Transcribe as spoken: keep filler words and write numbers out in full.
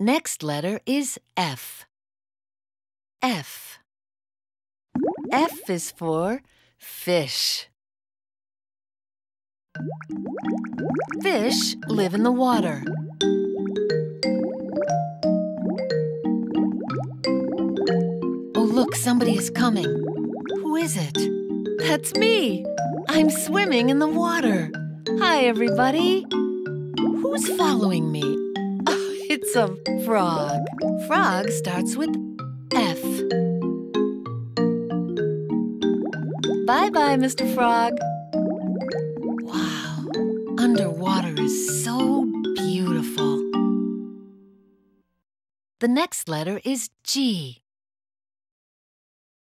Next letter is F. F. F is for fish. Fish live in the water. Oh, look, somebody is coming. Who is it? That's me. I'm swimming in the water. Hi, everybody. Who's following me? Oh, it's a frog. Frog starts with F. Bye-bye, Mister Frog. Wow, underwater is so beautiful. The next letter is G.